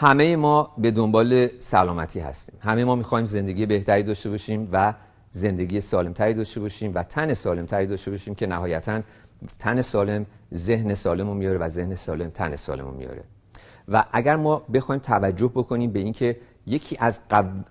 همه ما به دنبال سلامتی هستیم. همه ما میخوایم زندگی بهتری داشته باشیم و زندگی سالمتری داشته باشیم و تن سالمتری داشته باشیم که نهایتاً تن سالم ذهن سالم رو میاره و ذهن سالم تن سالم رو میاره. و اگر ما بخوایم توجه بکنیم به اینکه یکی از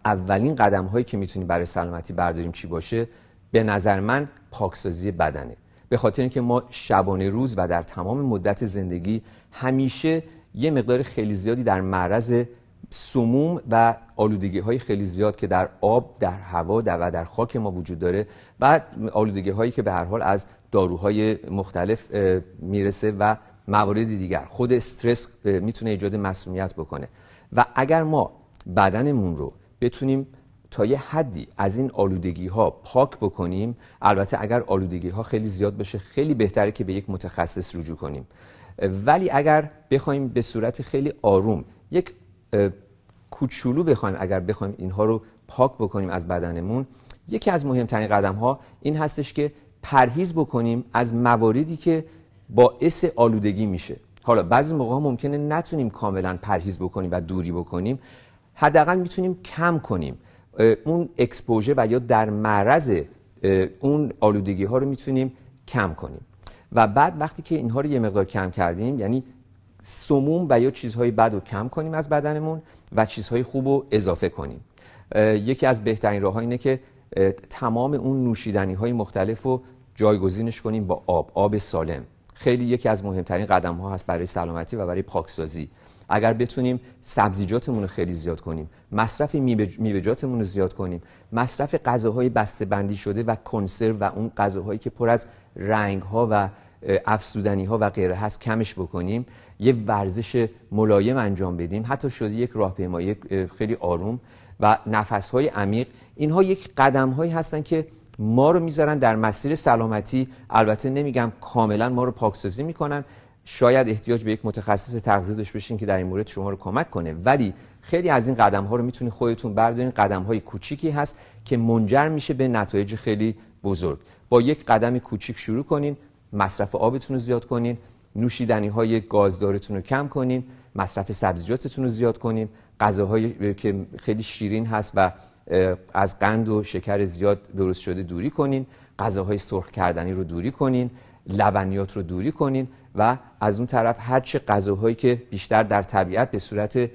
اولین قدم هایی که میتونیم برای سلامتی برداریم چی باشه، به نظر من پاکسازی بدنه. به خاطر اینکه ما شبانه روز و در تمام مدت زندگی همیشه یه مقدار خیلی زیادی در معرض سموم و آلودگی های خیلی زیاد که در آب، در هوا و در خاک ما وجود داره و آلودگی هایی که به هر حال از داروهای مختلف میرسه و موارد دیگر. خود استرس میتونه ایجاد مسمومیت بکنه و اگر ما بدنمون رو بتونیم تا یه حدی از این آلودگی ها پاک بکنیم، البته اگر آلودگی ها خیلی زیاد باشه خیلی بهتره که به یک متخصص رجوع کنیم، ولی اگر بخوایم به صورت خیلی آروم یک کوچولو بخوایم، اگر بخوایم اینها رو پاک بکنیم از بدنمون، یکی از مهمترین قدم ها این هستش که پرهیز بکنیم از مواردی که باعث آلودگی میشه. حالا بعضی موقع ممکنه نتونیم کاملا پرهیز بکنیم و دوری بکنیم، حداقل میتونیم کم کنیم اون اکسپوژه و یا در معرض اون آلودگی ها رو میتونیم کم کنیم. و بعد وقتی که اینها رو یه مقدار کم کردیم، یعنی سموم و یا چیزهای بد رو کم کنیم از بدنمون و چیزهای خوب رو اضافه کنیم. یکی از بهترین راه‌ها اینه که تمام اون نوشیدنی‌های مختلف رو جایگزینش کنیم با آب، آب سالم. خیلی یکی از مهمترین قدم‌ها هست برای سلامتی و برای پاکسازی. اگر بتونیم سبزیجاتمون رو خیلی زیاد کنیم، مصرف میوه‌جاتمون رو زیاد کنیم، مصرف غذاهای بسته‌بندی شده و کنسرو و اون غذاهایی که پر از رنگ‌ها و افسودنی‌ها و غیره هست کمش بکنیم، یه ورزش ملایم انجام بدیم، حتی شده یک راهپیمایی خیلی آروم و نفس‌های عمیق. اینها یک قدم‌هایی هستن که ما رو میذارن در مسیر سلامتی. البته نمیگم کاملا ما رو پاکسازی میکنن، شاید احتیاج به یک متخصص تغذیه داشته باشین که در این مورد شما رو کمک کنه، ولی خیلی از این قدم ها رو میتونید خودتون بردارین. قدم های کوچیکی هست که منجر میشه به نتایج خیلی بزرگ. با یک قدم کوچیک شروع کنین، مصرف آبتون رو زیاد کنین، نوشیدنی های گازدارتون رو کم کنین، مصرف سبزیجاتتون رو زیاد کنین، غذاهایی که خیلی شیرین هست و از قند و شکر زیاد درست شده دوری کنین، غذاهای سرخ کردنی رو دوری کنین، لبنیات رو دوری کنین و از اون طرف هرچه غذاهایی که بیشتر در طبیعت به صورت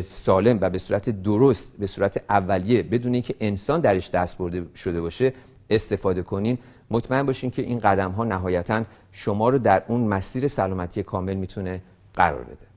سالم و به صورت درست، به صورت اولیه، بدون اینکه انسان درش دست برده شده باشه استفاده کنین. مطمئن باشین که این قدم ها نهایتا شما رو در اون مسیر سلامتی کامل میتونه قرار بده.